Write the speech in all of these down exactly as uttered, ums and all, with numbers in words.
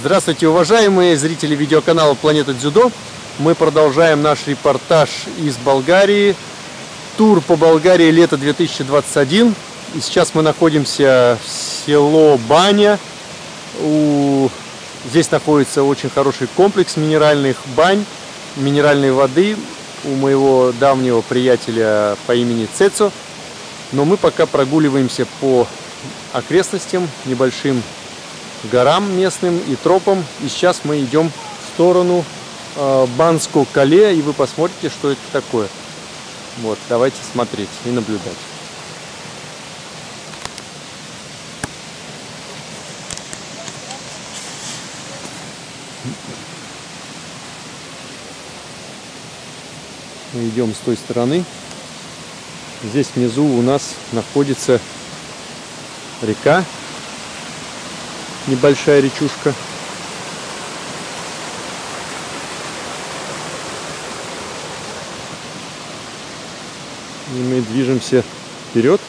Здравствуйте, уважаемые зрители видеоканала «Планета Дзюдо». Мы продолжаем наш репортаж из Болгарии. Тур по Болгарии лето две тысячи двадцать один. И сейчас мы находимся в село Баня. У... Здесь находится очень хороший комплекс минеральных бань, минеральной воды у моего давнего приятеля по имени Цецов. Но мы пока прогуливаемся по окрестностям, небольшим горам местным и тропам. И сейчас мы идем в сторону э, Банско-Кале, и вы посмотрите, что это такое. Вот, давайте смотреть и наблюдать. Мы идем с той стороны. Здесь внизу у нас находится река, небольшая речушка. И мы движемся вперед,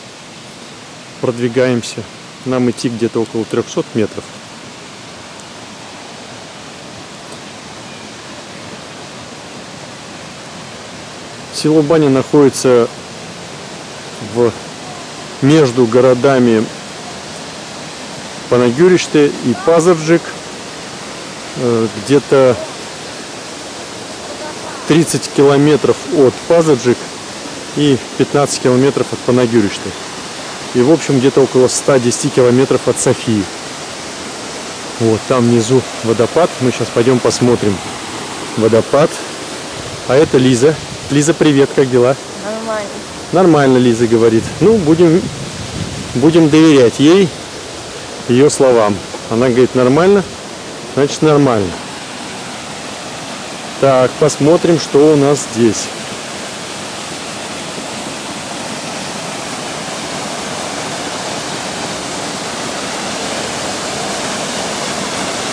продвигаемся. Нам идти где-то около трёхсот метров. Село Баня находится в, между городами Панагюрище и Пазарджик, где-то тридцать километров от Пазарджик и пятнадцать километров от Панагюрище. И в общем где-то около ста десяти километров от Софии. Вот там внизу водопад, мы сейчас пойдем посмотрим водопад. А это Лиза. Лиза, привет, как дела? Нормально. Нормально, Лиза говорит. Ну, будем, будем доверять ей, ее словам. Она говорит, нормально, значит нормально. Так, посмотрим, что у нас здесь.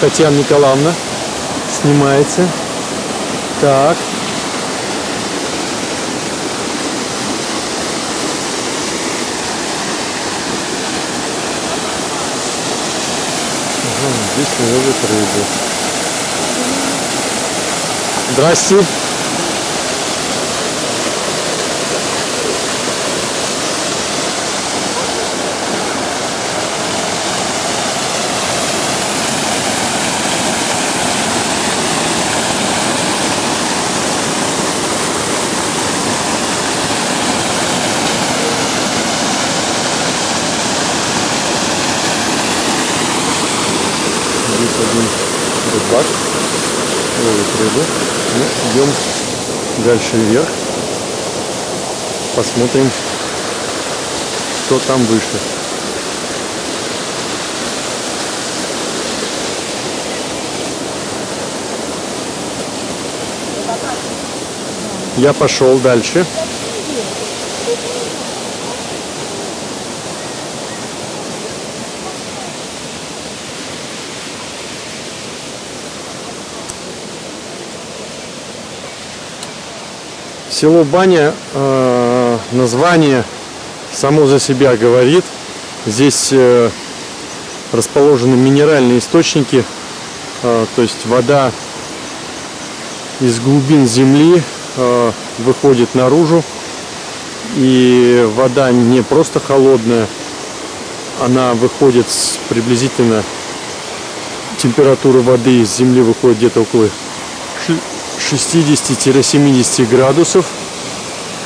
Татьяна Николаевна снимается. Так. Здесь не ловят рыбу. Здрасте. Идем дальше вверх, посмотрим, что там выше. Я пошел дальше. Село Баня, э, название само за себя говорит. Здесь э, расположены минеральные источники, э, то есть вода из глубин земли э, выходит наружу. И вода не просто холодная, она выходит с приблизительно, температура воды из земли выходит где-то около шестидесяти-семидесяти градусов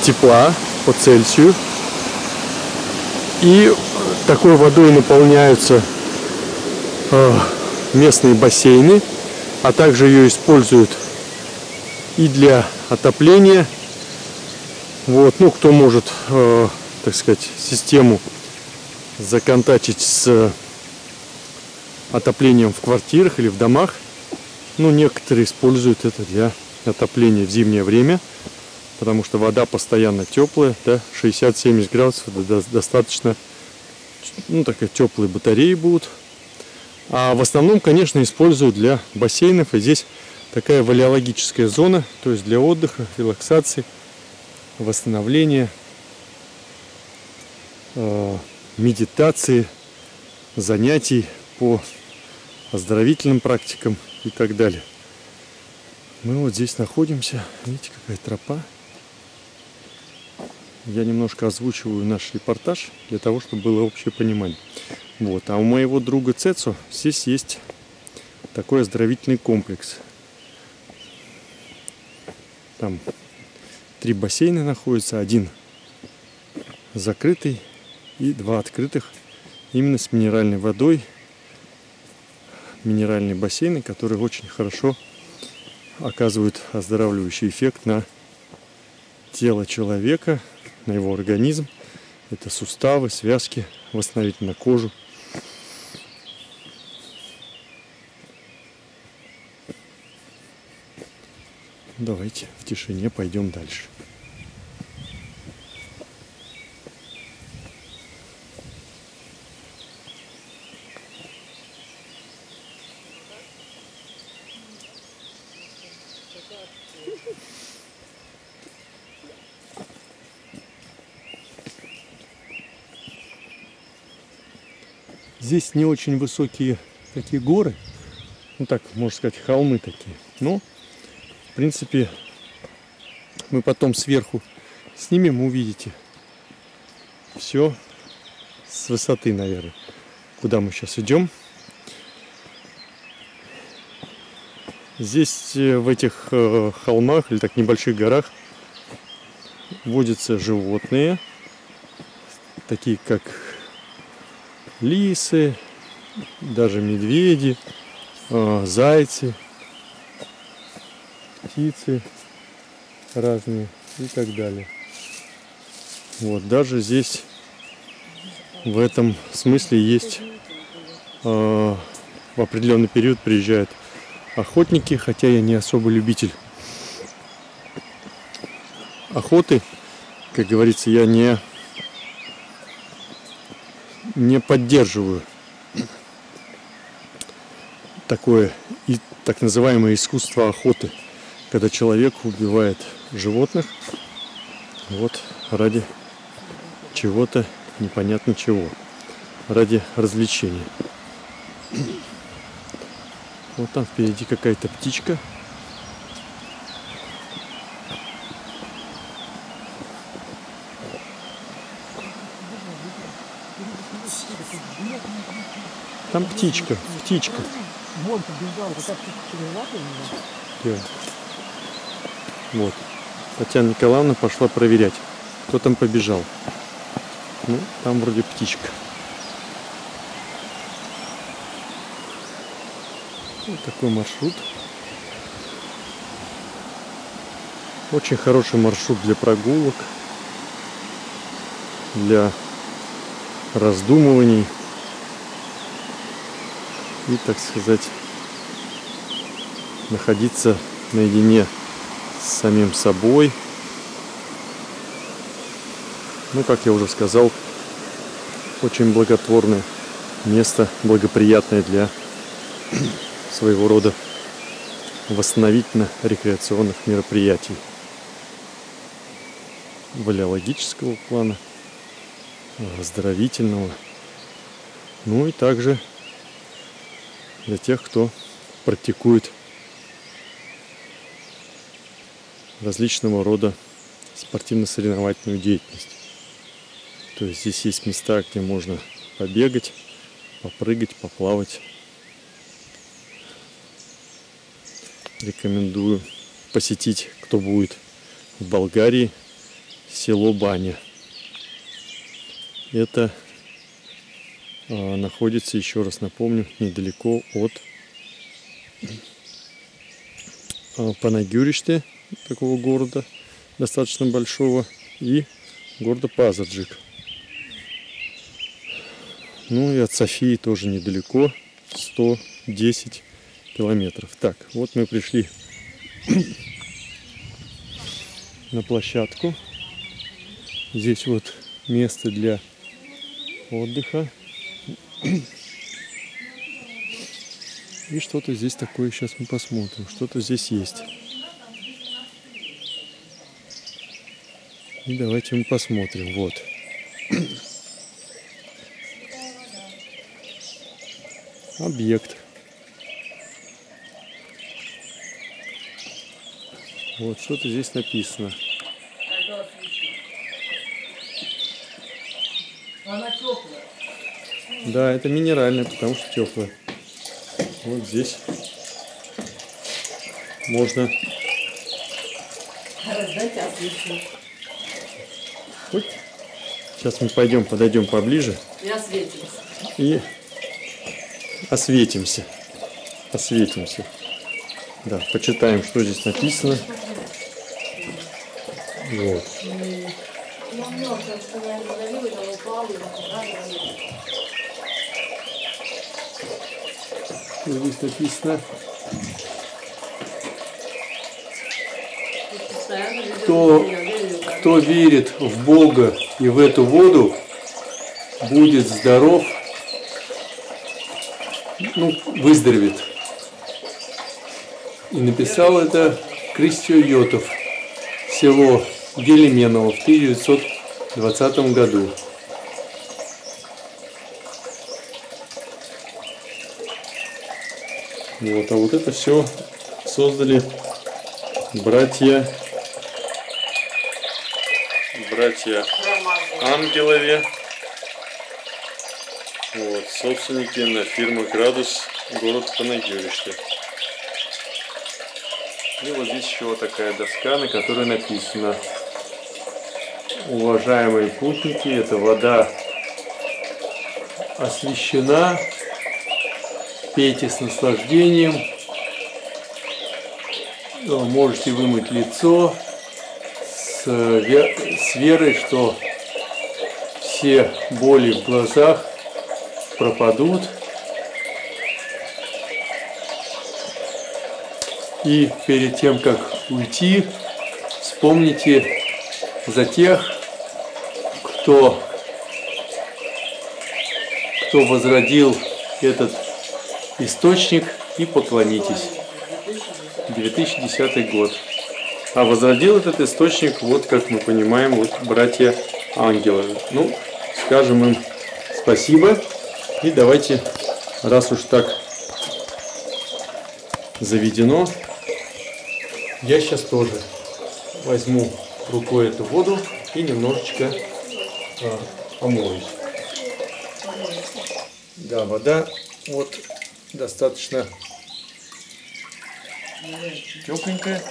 тепла по Цельсию. И такой водой наполняются местные бассейны, а также ее используют и для отопления. Вот, ну, кто может, так сказать, систему законтачить с отоплением в квартирах или в домах. Ну, некоторые используют это для отопления в зимнее время, потому что вода постоянно теплая, да, шестьдесят-семьдесят градусов, да, достаточно, ну, такая теплые батареи будут. А в основном, конечно, используют для бассейнов, и здесь такая валеологическая зона, то есть для отдыха, релаксации, восстановления, э, медитации, занятий по оздоровительным практикам и так далее. Мы вот здесь находимся. Видите, какая тропа. Я немножко озвучиваю наш репортаж для того, чтобы было общее понимание. Вот. А у моего друга Цецо здесь есть такой оздоровительный комплекс. Там три бассейна находятся. Один закрытый и два открытых. Именно с минеральной водой. Минеральные бассейны, которые очень хорошо оказывают оздоравливающий эффект на тело человека, на его организм. Это суставы, связки, восстановить на кожу. Давайте в тишине пойдем дальше. Здесь не очень высокие такие горы, ну так, можно сказать, холмы такие. Но, в принципе, мы потом сверху снимем, увидите все с высоты, наверное, куда мы сейчас идем. Здесь в этих холмах или так небольших горах водятся животные, такие как лисы, даже медведи, зайцы, птицы разные и так далее. Вот, даже здесь в этом смысле есть, в определенный период приезжают охотники, хотя я не особо любитель охоты, как говорится, я не не поддерживаю такое и так называемое искусство охоты, когда человек убивает животных вот ради чего-то непонятно чего, ради развлечения. Вот там впереди какая-то птичка. Там птичка, птичка. Вон побежала, какая птичка. Вот. Татьяна Николаевна пошла проверять, кто там побежал. Ну, там вроде птичка. Вот такой маршрут. Очень хороший маршрут для прогулок, для раздумываний. И, так сказать, находиться наедине с самим собой. Ну, как я уже сказал, очень благотворное место, благоприятное для своего рода восстановительно-рекреационных мероприятий валеологического плана, оздоровительного, ну и также для тех, кто практикует различного рода спортивно-соревновательную деятельность. То есть здесь есть места, где можно побегать, попрыгать, поплавать. Рекомендую посетить, кто будет в Болгарии, село Баня. Это находится, еще раз напомню, недалеко от Панагюрище, такого города, достаточно большого, и города Пазарджик. Ну и от Софии тоже недалеко, сто десять километров. Так, вот мы пришли на площадку. Здесь вот место для отдыха. И что-то здесь такое, сейчас мы посмотрим, что-то здесь есть. И давайте мы посмотрим, вот. Объект. Вот что-то здесь написано. Она теплая. Да, это минеральная, потому что теплая. Вот здесь можно раздать отлично. Хоть. Сейчас мы пойдем, подойдем поближе. И осветимся. И осветимся. Осветимся. Да, почитаем, что здесь написано. Вот. Что здесь написано? Кто, кто верит в Бога и в эту воду, будет здоров, ну, выздоровеет. И написал это Кристио Йотов, село Гелеменово, в тысяча девятьсот двадцатом году. Вот, а вот это все создали братья, братья Ангелове, вот, собственники на фирмы Градус, город Панагюрище. И вот здесь еще такая доска, на которой написано: уважаемые путники, эта вода освящена, пейте с наслаждением, можете вымыть лицо с, вер... с верой, что все боли в глазах пропадут. И перед тем, как уйти, вспомните за тех, кто, кто возродил этот источник, и поклонитесь. две тысячи десятый год. А возродил этот источник, вот как мы понимаем, вот братья Ангеловы. Ну, скажем им спасибо. И давайте, раз уж так заведено, я сейчас тоже возьму рукой эту воду и немножечко а, омою. Да, вода вот достаточно тепленькая.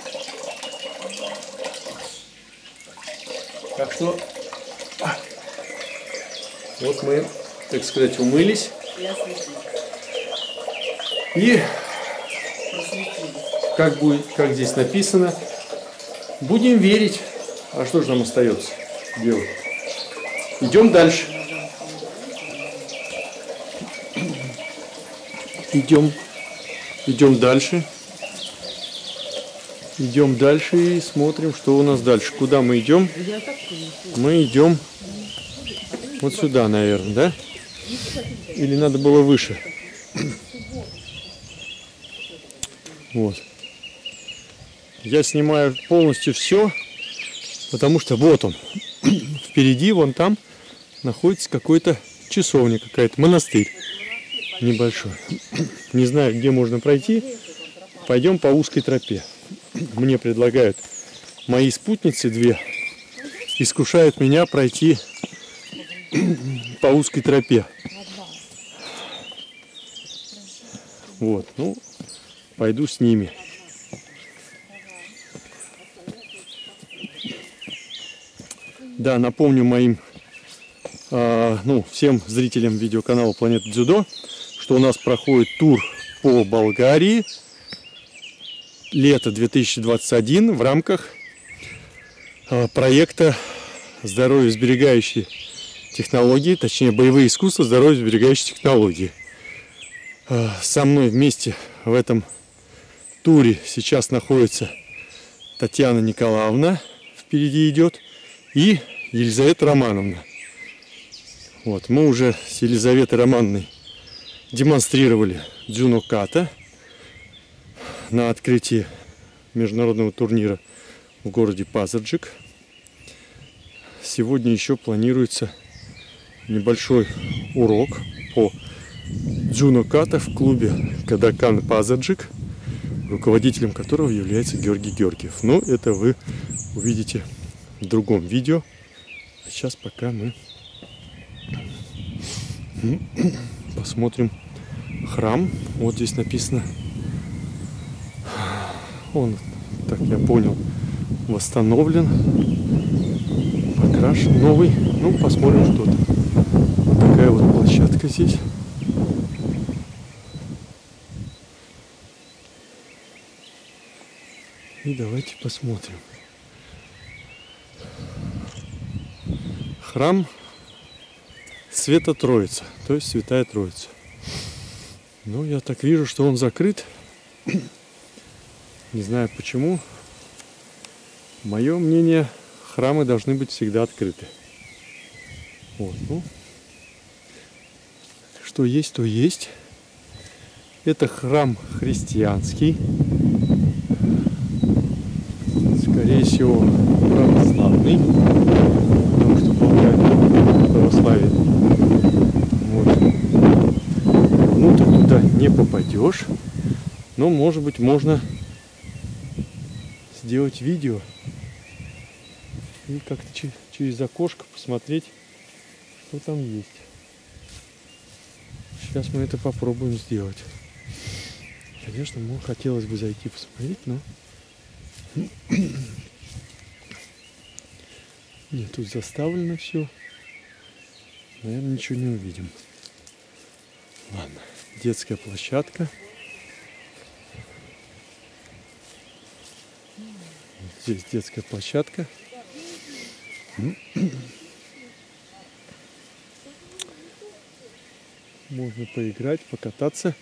Так что а, вот мы, так сказать, умылись и, как будет, как здесь написано, будем верить. А что же нам остается делать? Идем дальше. Идем, идем дальше. Идем дальше и смотрим, что у нас дальше. Куда мы идем? Мы идем вот сюда, наверное, да? Или надо было выше? Вот. Я снимаю полностью все, потому что вот он. Впереди, вон там, находится какой-то часовня, какая-то монастырь небольшой. Не знаю, где можно пройти. Пойдем по узкой тропе. Мне предлагают мои спутницы две, искушают меня пройти по узкой тропе. Вот, ну, пойду с ними. Да, напомню моим, э, ну, всем зрителям видеоканала Планета Дзюдо, что у нас проходит тур по Болгарии лето две тысячи двадцать один в рамках э, проекта «Здоровье сберегающие технологии», точнее, боевые искусства здоровье сберегающие технологии. Э, со мной вместе в этом туре сейчас находится Татьяна Николаевна, впереди идет, и Елизавета Романовна. Вот, мы уже с Елизаветой Романовной демонстрировали дзюноката на открытии международного турнира в городе Пазарджик. Сегодня еще планируется небольшой урок по дзюноката в клубе Кадакан Пазарджик. руководителем которого является Георгий Георгиев. Но это вы увидите в другом видео. А сейчас пока мы посмотрим храм. Вот здесь написано. Он, так я понял, восстановлен, покрашен, новый. Ну, посмотрим что-то. Такая вот площадка здесь. И давайте посмотрим. Храм Свято Троица, то есть Святая Троица. Ну, я так вижу, что он закрыт. Не знаю почему. Мое мнение, храмы должны быть всегда открыты. Вот, ну. Что есть, то есть. Это храм христианский. Скорее всего, православный. Потому что получает православие. Вот. Внутрь туда не попадешь. Но, может быть, можно сделать видео и как-то через окошко посмотреть, что там есть. Сейчас мы это попробуем сделать. Конечно, ну, хотелось бы зайти посмотреть, но нет, тут заставлено все. Наверное, ничего не увидим. Ладно, детская площадка. Здесь детская площадка. Можно поиграть, покататься.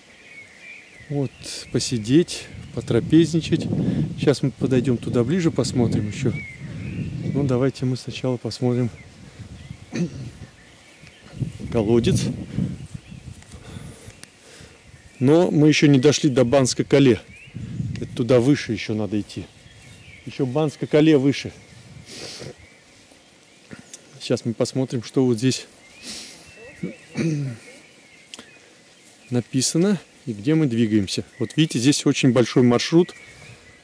Вот, посидеть, потрапезничать. Сейчас мы подойдем туда ближе, посмотрим еще. Ну, давайте мы сначала посмотрим колодец. Но мы еще не дошли до Банско-Кале. Это туда выше еще надо идти. Еще Банско-Кале выше. Сейчас мы посмотрим, что вот здесь написано и где мы двигаемся. Вот видите, здесь очень большой маршрут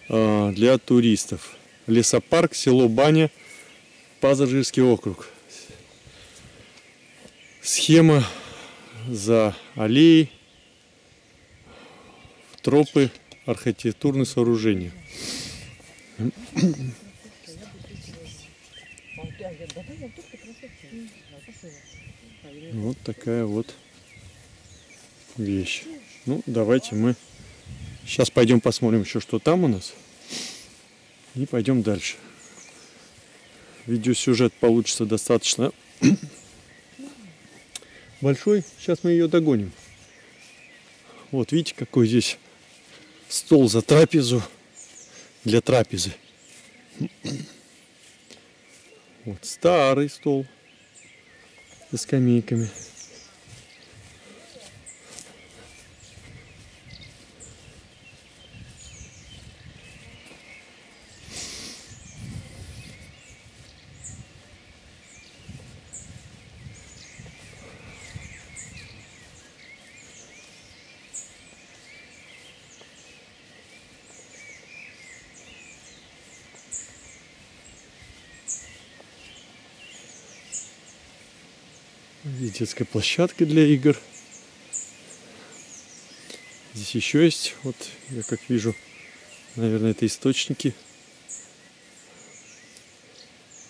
для туристов. Лесопарк, село Баня, Пазарджикский округ. Схема за аллеей, тропы, архитектурные сооружения. Вот такая вот вещь. Ну, давайте мы сейчас пойдем посмотрим еще, что там у нас. И пойдем дальше. Видеосюжет получится достаточно большой. Сейчас мы ее догоним. Вот видите, какой здесь стол за трапезу. Для трапезы. Вот старый стол со скамейками. Здесь детская площадка для игр. Здесь еще есть, вот я как вижу, наверное, это источники.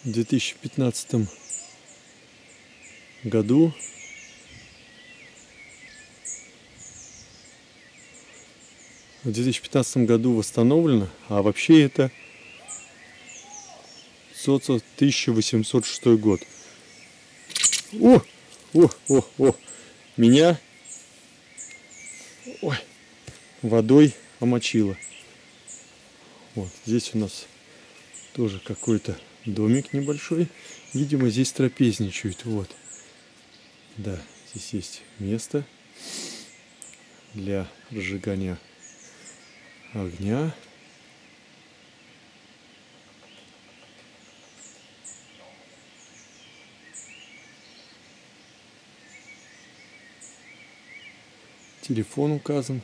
В две тысячи пятнадцатом году в две тысячи пятнадцатом году восстановлено, а вообще это тысяча восемьсот шестой год. О! О, о, о, меня ой, водой омочило. Вот здесь у нас тоже какой-то домик небольшой. Видимо, здесь трапезничают. Вот. Да, здесь есть место для разжигания огня. Телефон указан.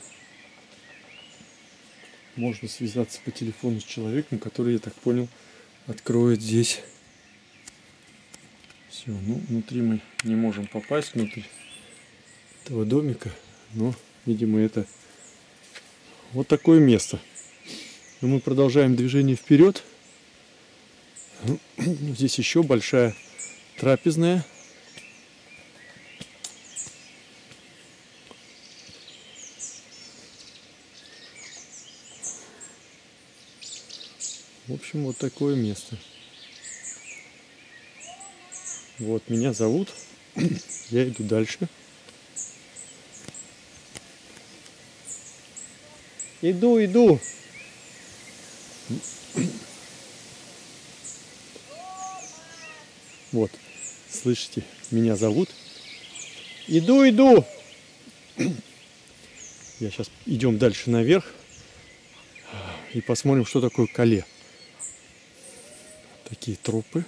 можно связаться по телефону с человеком, который, я так понял, откроет здесь. Все, ну, внутри мы не можем попасть, внутрь этого домика, но, видимо, это вот такое место. Но мы продолжаем движение вперед. Здесь еще большая трапезная. В общем, вот такое место. Вот, меня зовут. Я иду дальше. Иду, иду. Вот, слышите, меня зовут. Иду, иду. Я сейчас идем дальше наверх и посмотрим, что такое Кале. Такие тропы.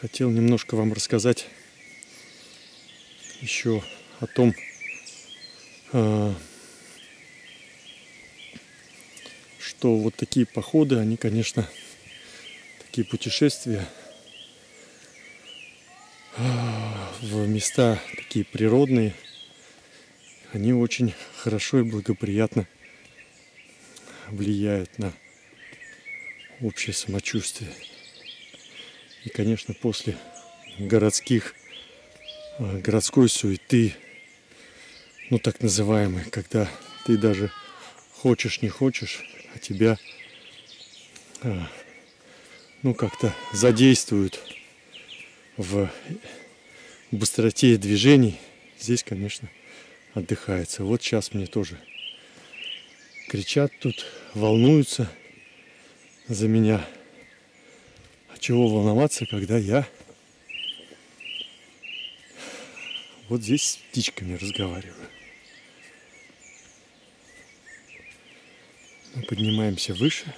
Хотел немножко вам рассказать еще о том, что вот такие походы, они, конечно, такие путешествия в места такие природные, они очень хорошо и благоприятно влияют на общее самочувствие. И, конечно, после городских, городской суеты, ну, так называемой, когда ты даже хочешь, не хочешь, а тебя, ну, как-то задействуют в быстроте движений, здесь, конечно, отдыхается. Вот сейчас мне тоже кричат тут, волнуются за меня. Чего волноваться, когда я вот здесь с птичками разговариваю. Мы поднимаемся выше.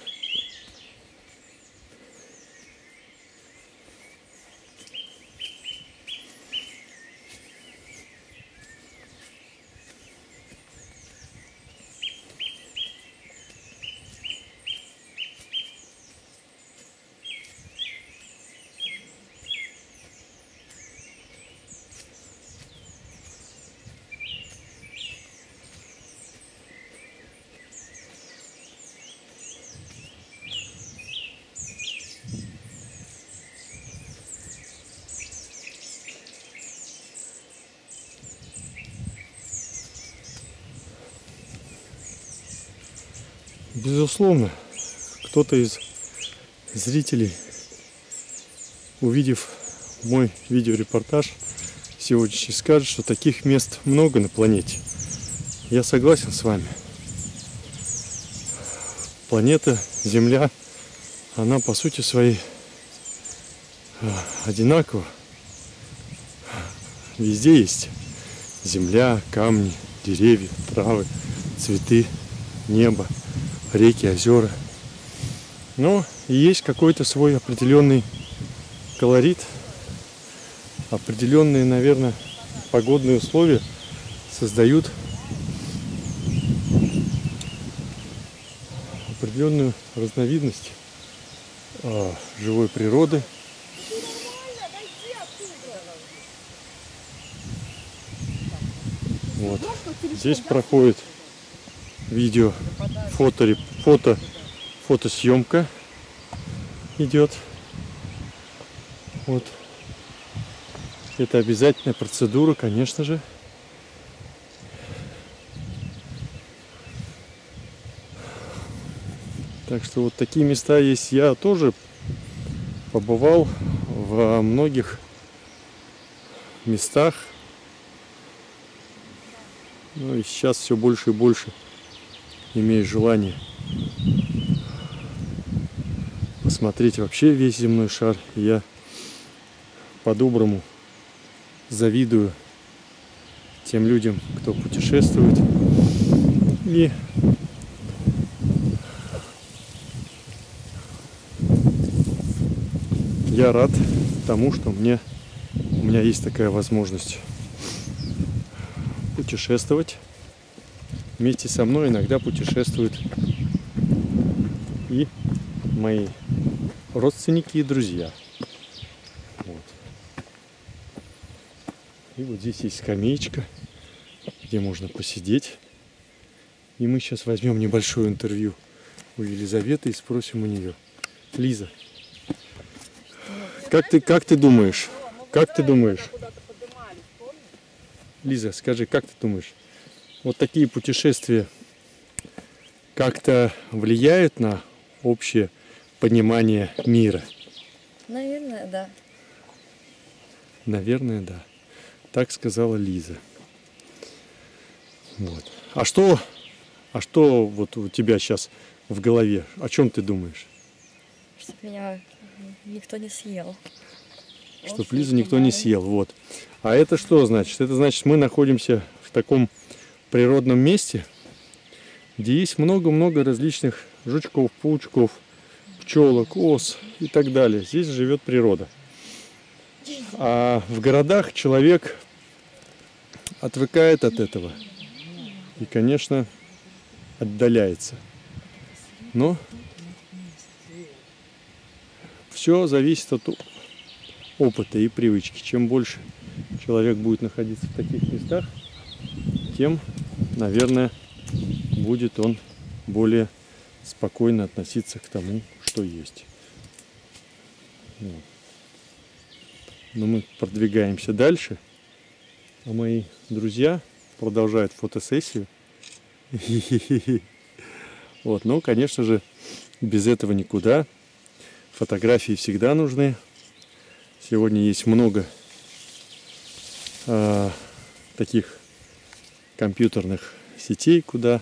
Безусловно, кто-то из зрителей, увидев мой видеорепортаж сегодняшний, скажет, что таких мест много на планете. Я согласен с вами. Планета, Земля, она по сути своей одинакова. Везде есть земля, камни, деревья, травы, цветы, небо, реки, озера. Но есть какой-то свой определенный колорит, определенные, наверное, погодные условия создают определенную разновидность э, живой природы. Вот. Здесь проходит видео, фото, фото, фотосъемка идет. Вот. Это обязательная процедура, конечно же. Так что вот такие места есть. Я тоже побывал во многих местах. Ну и сейчас все больше и больше имею желание посмотреть вообще весь земной шар. Я по-доброму завидую тем людям, кто путешествует. И я рад тому, что мне, у меня есть такая возможность путешествовать. Вместе со мной иногда путешествуют и мои родственники и друзья. Вот. И вот здесь есть скамеечка, где можно посидеть. И мы сейчас возьмем небольшое интервью у Елизаветы и спросим у нее. Лиза, как ты, как ты думаешь? Как ты думаешь? Лиза, скажи, как ты думаешь? Вот такие путешествия как-то влияют на общее понимание мира? Наверное, да. Наверное, да. Так сказала Лиза. Вот. А что, а что вот у тебя сейчас в голове? О чем ты думаешь? Чтоб меня никто не съел. Чтоб Лизу никто не съел, вот. А это что значит? Это значит, мы находимся в таком природном месте, где есть много-много различных жучков, паучков, пчелок, ос и так далее. Здесь живет природа. А в городах человек отвыкает от этого и, конечно, отдаляется. Но все зависит от опыта и привычки. Чем больше человек будет находиться в таких местах, тем, наверное, будет он более спокойно относиться к тому, что есть. Вот. Но мы продвигаемся дальше. А мои друзья продолжают фотосессию. Вот, ну, конечно же, без этого никуда. Фотографии всегда нужны. Сегодня есть много э, таких компьютерных сетей, куда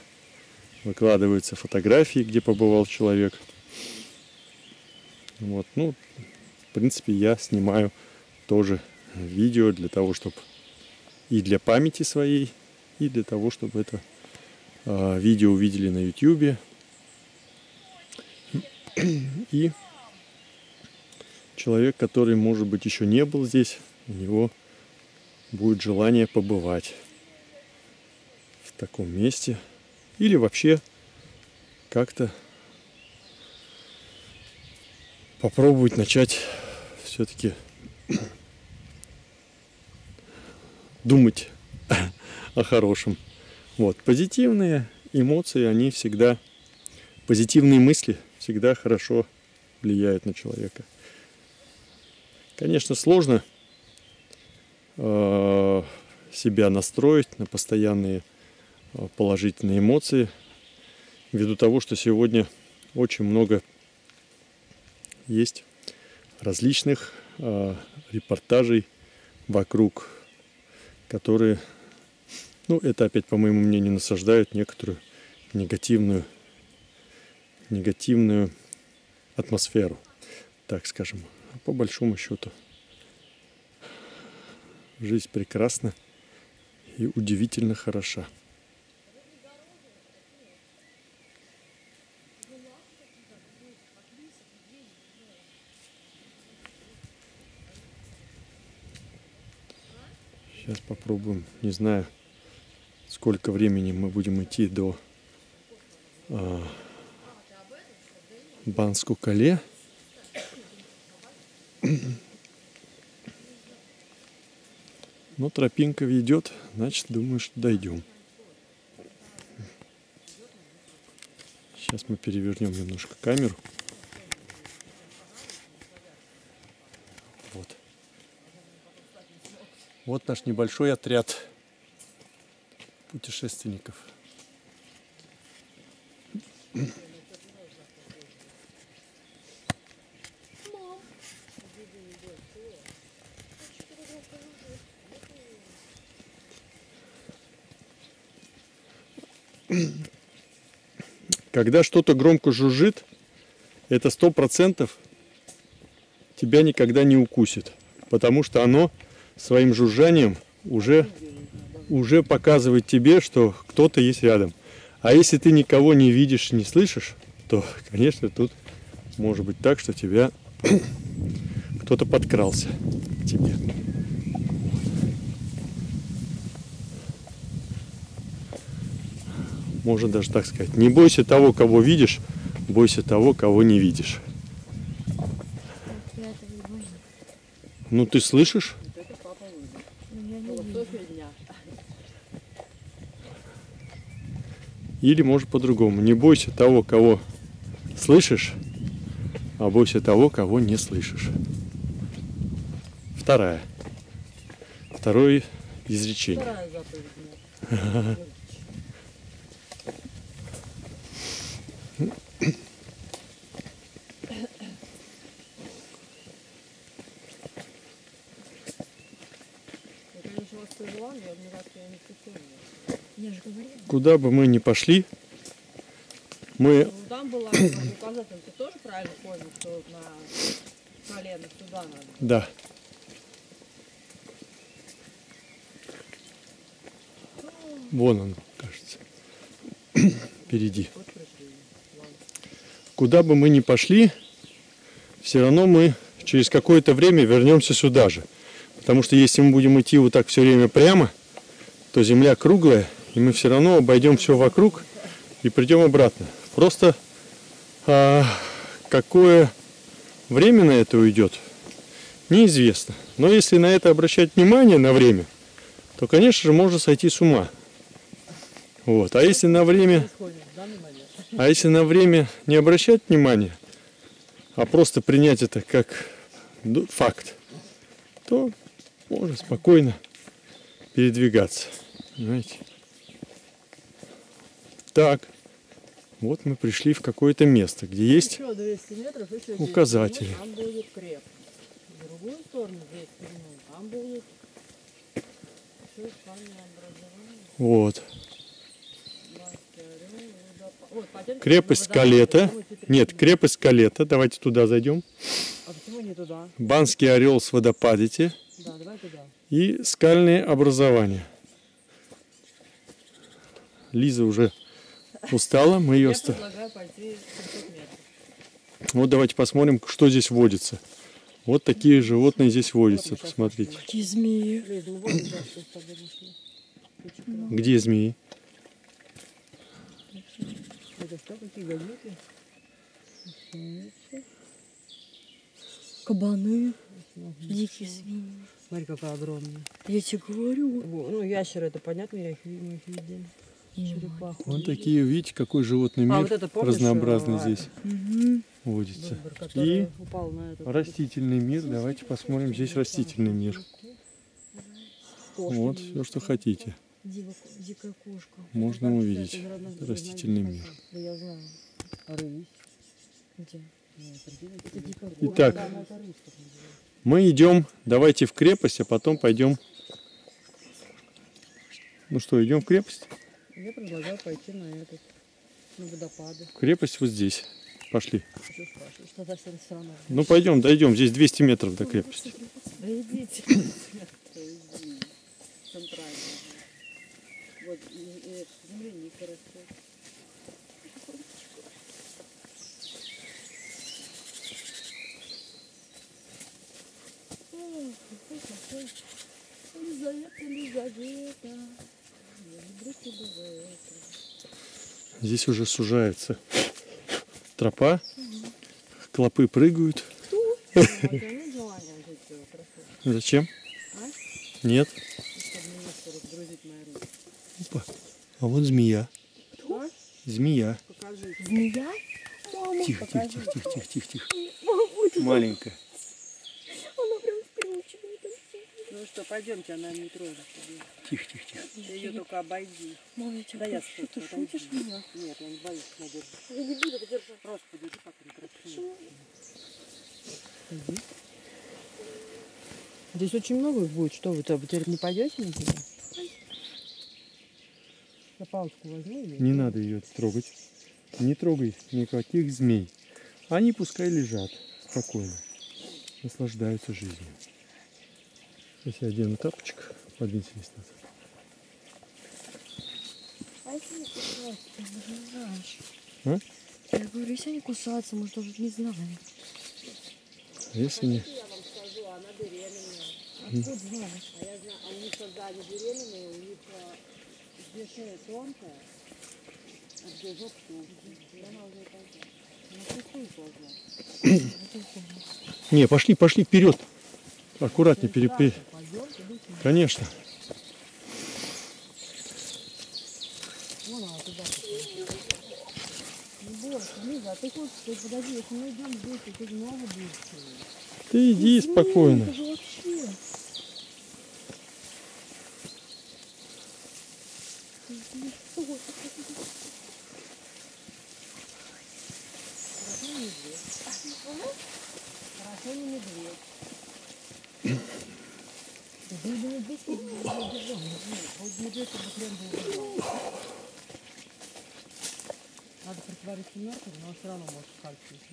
выкладываются фотографии, где побывал человек. Вот, ну, в принципе, я снимаю тоже видео для того, чтобы и для памяти своей, и для того, чтобы это э, видео увидели на YouTube. И человек, который, может быть, еще не был здесь, у него будет желание побывать в таком месте или вообще как-то попробовать начать все-таки думать о хорошем. Вот, позитивные эмоции, они всегда, позитивные мысли всегда хорошо влияют на человека. Конечно, сложно э, себя настроить на постоянные э, положительные эмоции, ввиду того, что сегодня очень много есть различных э, репортажей вокруг, которые, ну, это опять, по моему мнению, насаждают некоторую негативную, негативную атмосферу, так скажем. По большому счету, жизнь прекрасна и удивительно хороша. Сейчас попробуем. Не знаю, сколько времени мы будем идти до э, Банско-Кале. Но тропинка ведет, значит, думаю, что дойдем. Сейчас мы перевернем немножко камеру. Вот. Вот наш небольшой отряд путешественников. Когда что-то громко жужжит, это сто процентов тебя никогда не укусит, потому что оно своим жужжанием уже, уже показывает тебе, что кто-то есть рядом. А если ты никого не видишь, не слышишь, то, конечно, тут может быть так, что тебя кто-то подкрался к тебе. Можно даже так сказать. Не бойся того, кого видишь, бойся того, кого не видишь. Ну ты слышишь? Или может по-другому. Не бойся того, кого слышишь, а бойся того, кого не слышишь. Вторая. Второе изречение. Вторая заповедь. Куда бы мы ни пошли, мы... Ну, там была указатель, ты тоже правильно понял, что на колено туда надо? Да. Вон он, кажется, впереди. Куда бы мы ни пошли, все равно мы через какое-то время вернемся сюда же. Потому что если мы будем идти вот так все время прямо, то земля круглая, и мы все равно обойдем все вокруг и придем обратно. Просто а, какое время на это уйдет, неизвестно. Но если на это обращать внимание, на время, то, конечно же, можно сойти с ума. Вот. А если на время, а если на время не обращать внимания, а просто принять это как факт, то можно спокойно передвигаться. Знаете. Так, вот мы пришли в какое-то место, где есть метров, указатели. Там будет креп. В другую сторону здесь, там будет... Вот. Крепость Калето. Нет, крепость Калето. Давайте туда зайдем. А почему не туда? Банский орел с водопадите. Да, давай туда. И скальные образования. Лиза уже устала, мы ее оставим. Вот давайте посмотрим, что здесь водится. Вот такие животные здесь водятся, посмотрите. Какие змеи? Где змеи? Кабаны, дикие змеи. Смотри, какая огромная. Я тебе говорю. Ну, ящеры, это понятно, я их, мы их видели. Черепаху. Вот такие, видите, какой животный мир а, вот это, помнишь, разнообразный а, здесь угу. водится. Выбор, и растительный мир. Давайте посмотрим, здесь растительный мир. Кошки. Вот все, что хотите. Дикая кошка. Можно увидеть растительный мир. Итак, мы идем, давайте в крепость, а потом пойдем. Ну что, идем в крепость? Я предлагаю пойти на этот, на водопады. Крепость вот здесь. Пошли. Ну пойдем, дойдем. Здесь двести метров до крепости. Да идите. Центральная. Вот земляника растет. Ой, какой-то. Елизавета, Елизавета. Здесь уже сужается тропа, клопы прыгают. Зачем? Нет. Опа. А вот змея. Змея. Змея? Тихо, тихо, тихо, тихо, тихо, тихо, тихо. Маленькая. Она прям скручивает. Ну что, пойдемте, она не трогает. Тихо, тихо, тихо. Ты ее только обойди. Мам, я тебя да прошу, я ты шутишь меня? Нет, я не боюсь, я держу. Я не буду держать. Просто подержи, пока не прошу. Угу. Здесь очень много их будет. Что вы там, теперь не пойдете на тебя? Я палочку возьму. Или... Не надо ее трогать. Не трогай никаких змей. Они пускай лежат спокойно. Наслаждаются жизнью. Сейчас я одену тапочек. Подвиньтесь назад. А если не кусаются, ты не знаешь. А? Я говорю, если они кусаются, мы тоже не знаем. Если не... Откуда знаешь? А я знаю, а у них когда они беременные, у них где шея тонкая, а где жоп тонкая. Она уже ползла. Она пустую ползла. Не, пошли, пошли вперед. Аккуратнее перепей. Конечно. Ты иди спокойно. Надо притвориться мертвым, но он все равно может скальпить.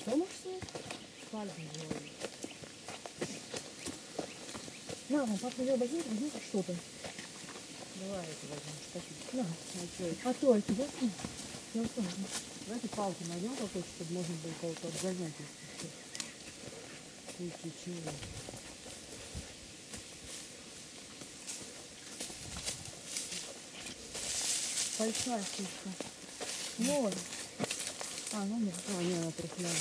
Что можешь снять? Скальпить делаем. На, ну, папа, я возьму, возьму что-то. Давай это возьму, что-то. На, а то, это возьму. Я возьму. Давайте палку найдем какой-то, чтобы можно было кого-то отгонять. Куча чего. Большая штучка. Молодец. А, ну нет. А, нет, она трухляла.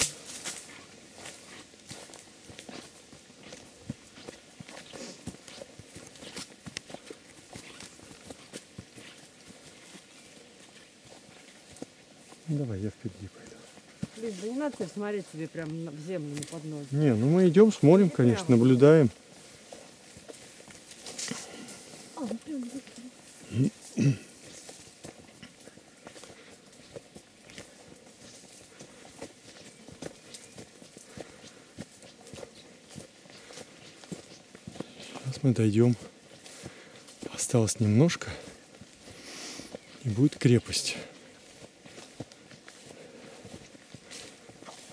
Давай, я впереди пойду. Лиз, да не надо тебе смотреть тебе прям в землю, на подножье. Не, ну мы идем, смотрим, это конечно, прямо. Наблюдаем. А, ну прям быстро. Мы дойдем, осталось немножко, и будет крепость.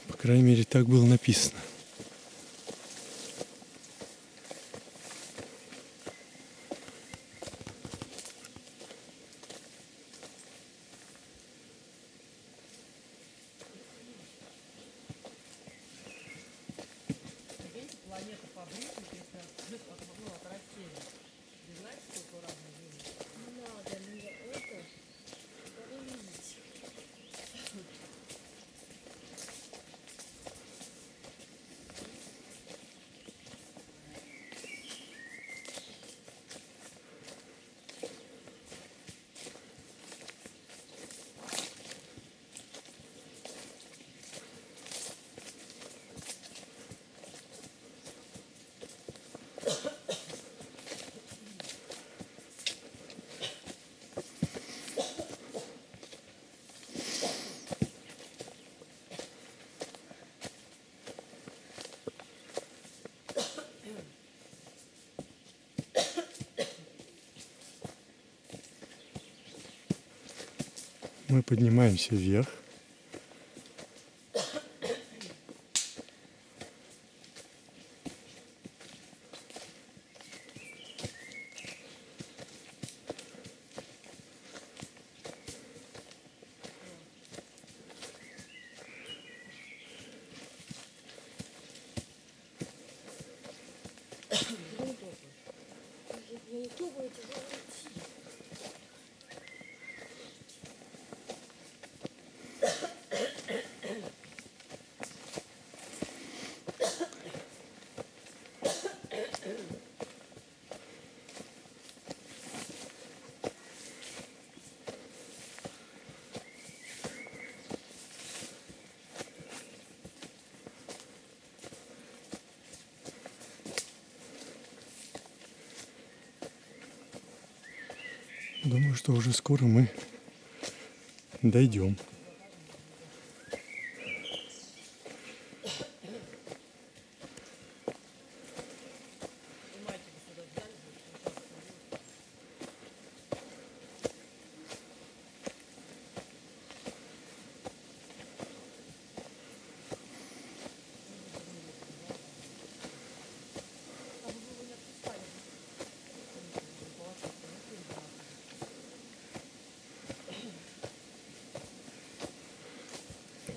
По крайней мере, так было написано. Мы поднимаемся вверх. Думаю, что уже скоро мы дойдем.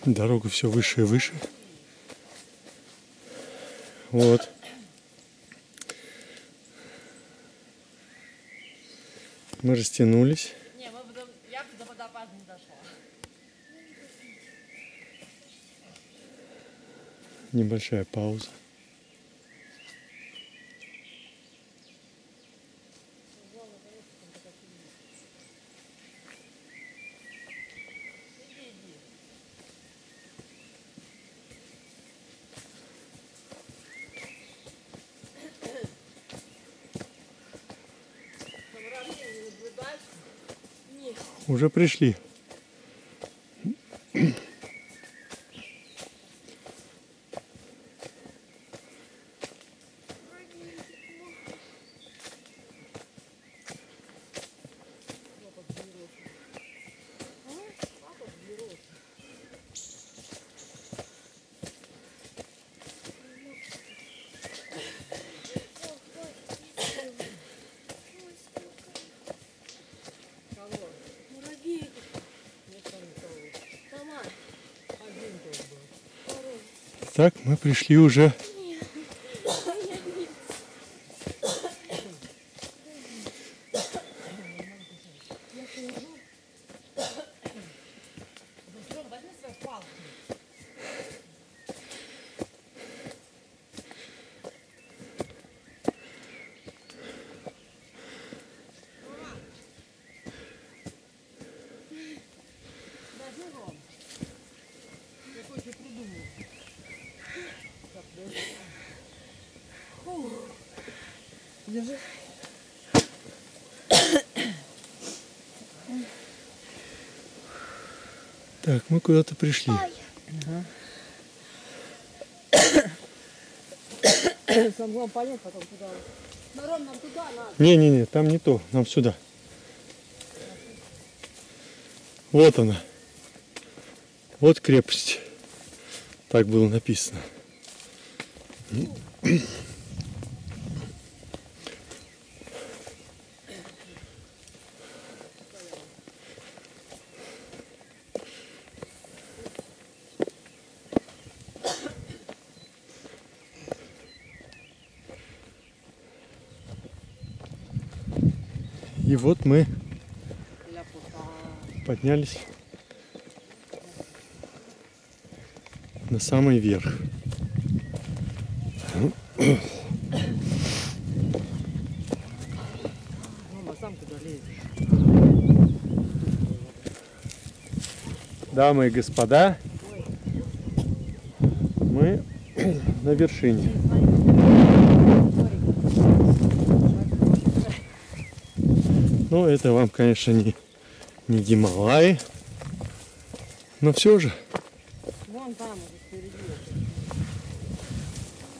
Дорога все выше и выше. Вот. Мы растянулись. Не, мы потом... Я до водопада не дошла. Небольшая пауза. Уже пришли. Так, мы пришли уже Так, мы куда-то пришли. Не-не-не, там не то, нам сюда. Вот она. Вот крепость. Так было написано. И вот мы поднялись на самый верх. Мама, сам туда лезешь. Дамы и господа, мы на вершине. Ну, это вам, конечно, не, не Гималаи, но все же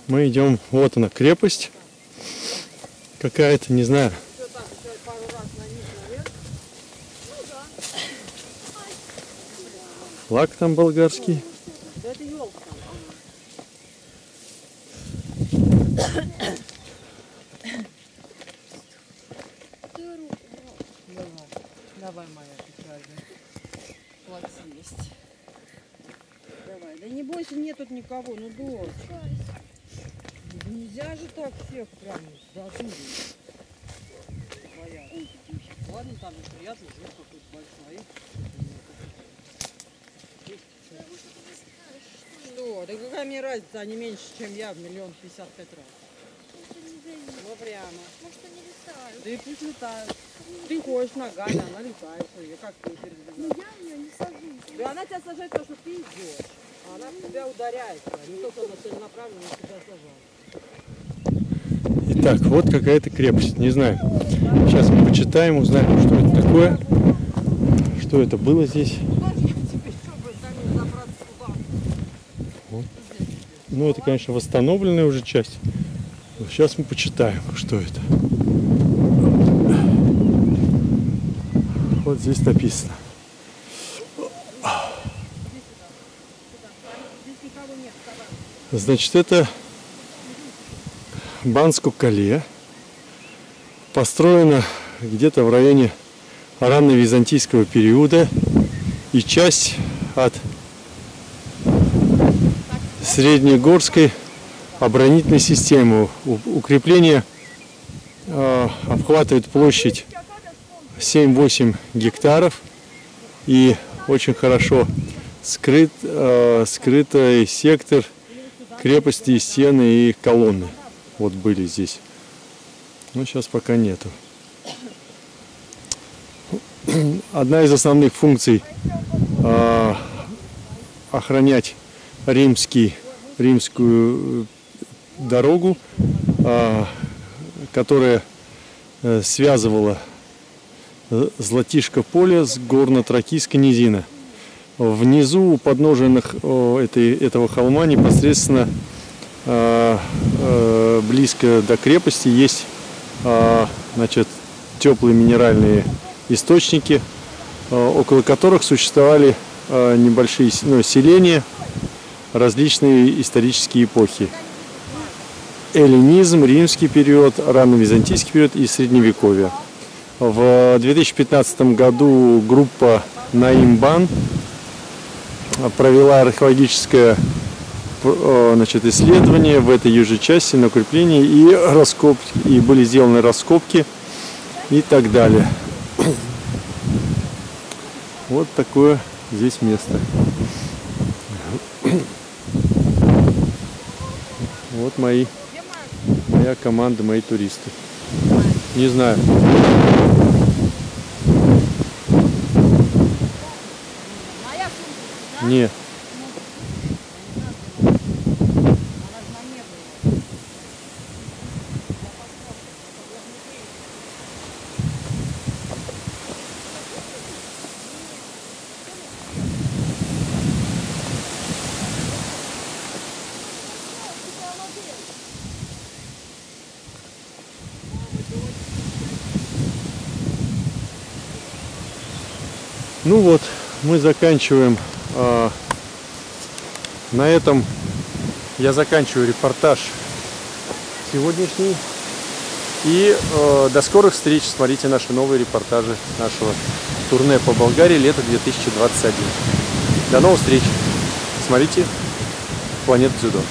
мы идем, вот она крепость, какая-то, не знаю. Флаг там болгарский. Ну, дочь. Нельзя же так всех прям зажурить. Ладно, там неприятно, жир какой-то большой. Что? Да какая мне разница, они меньше, чем я в миллион пятьдесят пять раз. Ну прямо. Может, они летают. Да и пусть летают. Ты ходишь ногами, она летает. Я как ты передвигаешь? Ну я ее не сажусь. Да она тебя сажает, потому что ты идешь. Она тебя ударяет, не только она целенаправленно тебя сажала. Итак, вот какая-то крепость, не знаю. Сейчас мы почитаем, узнаем, что это такое, что это было здесь. Вот. Ну, это, конечно, восстановленная уже часть. Но сейчас мы почитаем, что это. Вот здесь написано. Значит, это Банско-Кале, построено где-то в районе ранневизантийского периода и часть от Среднегорской оборонительной системы. Укрепление э, обхватывает площадь семь-восемь гектаров и очень хорошо скрыт, э, скрытый сектор крепости, стены и колонны. Вот были здесь. Но сейчас пока нету. Одна из основных функций э, охранять римский, римскую дорогу, э, которая связывала Златишко поле с горно-тракийской низиной. Внизу у подножия этой, этого холма непосредственно э, э, близко до крепости есть э, значит, теплые минеральные источники, около которых существовали небольшие ну, селения, различные исторические эпохи. Эллинизм, римский период, рано-византийский период и средневековье. В две тысячи пятнадцатом году группа Наимбан провела археологическое значит, исследование в этой южной части на укреплении и, раскопки, и были сделаны раскопки и так далее. Вот такое здесь место. Вот мои, моя команда, мои туристы. Не знаю. Нет. Ну вот, мы заканчиваем. Э, на этом я заканчиваю репортаж сегодняшний. И э, до скорых встреч. Смотрите наши новые репортажи нашего турне по Болгарии лето две тысячи двадцать один. До новых встреч. Смотрите Планета Дзюдо.